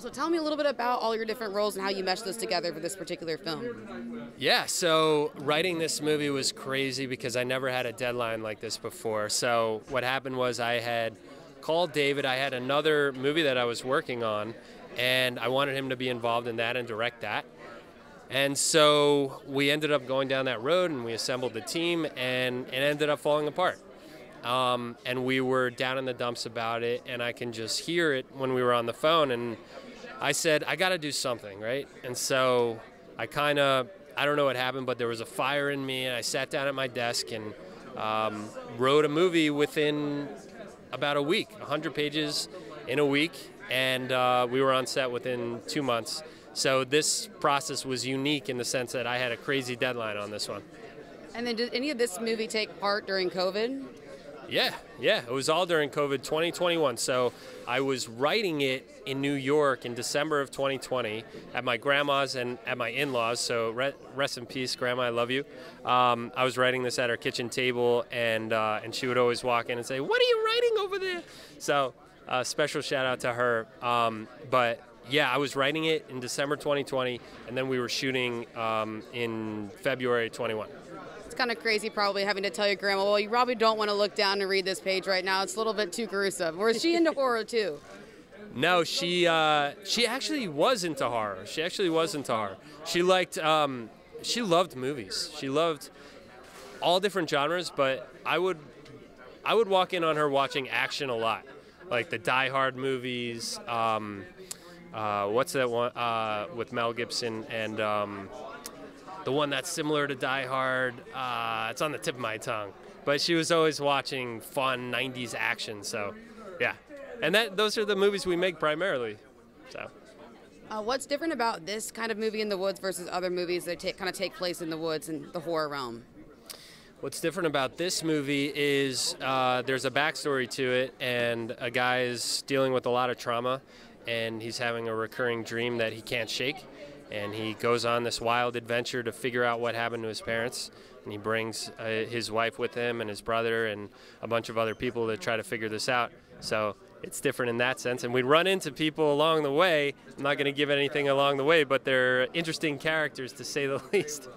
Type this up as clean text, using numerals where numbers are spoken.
So tell me a little bit about all your different roles and how you mesh those together for this particular film. Yeah, so writing this movie was crazy because I never had a deadline like this before. So what happened was I had called David. I had another movie that I was working on, and I wanted him to be involved in that and direct that. And so we ended up going down that road, and we assembled the team, and it ended up falling apart. And we were down in the dumps about it, and I can just hear it when we were on the phone, and I said, I got to do something, right? And so I don't know what happened, but there was a fire in me, and I sat down at my desk and wrote a movie within about a week, 100 pages in a week, and we were on set within 2 months. So this process was unique in the sense that I had a crazy deadline on this one. And then did any of this movie take part during COVID? Yeah, it was all during COVID 2021. So I was writing it in New York in December of 2020 at my grandma's and at my in-laws. So rest in peace, Grandma, I love you. I was writing this at her kitchen table, and she would always walk in and say, "What are you writing over there?" So special shout out to her. But yeah, I was writing it in December 2020, and then we were shooting in February 21. It's kind of crazy probably having to tell your grandma, well, you probably don't want to look down and read this page right now. It's a little bit too gruesome. Or is she into horror too? No, she actually was into horror. She liked, she loved movies. She loved all different genres, but I would walk in on her watching action a lot. Like the Die Hard movies, what's that one with Mel Gibson and... the one that's similar to Die Hard, it's on the tip of my tongue. But she was always watching fun 90s action, so yeah. And those are the movies we make primarily. So, what's different about this kind of movie in the woods versus other movies that kind of take place in the woods and the horror realm? What's different about this movie is there's a backstory to it, and a guy is dealing with a lot of trauma, and he's having a recurring dream that he can't shake. And he goes on this wild adventure to figure out what happened to his parents. And he brings his wife with him and his brother and a bunch of other people that try to figure this out. So it's different in that sense. And we run into people along the way. I'm not going to give anything along the way, but they're interesting characters to say the least.